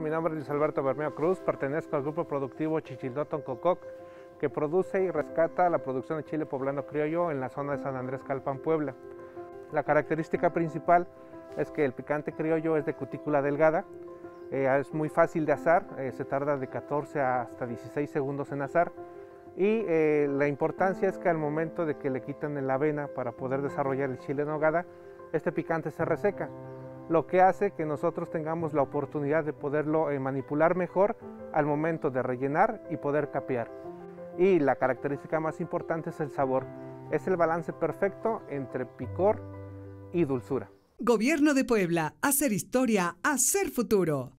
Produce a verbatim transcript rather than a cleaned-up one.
Mi nombre es Luis Alberto Bermeo Cruz, pertenezco al grupo productivo Chichildotón Cococ, que produce y rescata la producción de chile poblano criollo en la zona de San Andrés Calpán, Puebla. La característica principal es que el picante criollo es de cutícula delgada, eh, es muy fácil de asar, eh, se tarda de catorce hasta dieciséis segundos en asar, y eh, la importancia es que al momento de que le quitan la avena para poder desarrollar el chile en nogada, este picante se reseca, lo que hace que nosotros tengamos la oportunidad de poderlo eh, manipular mejor al momento de rellenar y poder capear. Y la característica más importante es el sabor. Es el balance perfecto entre picor y dulzura. Gobierno de Puebla. Hacer historia, hacer futuro.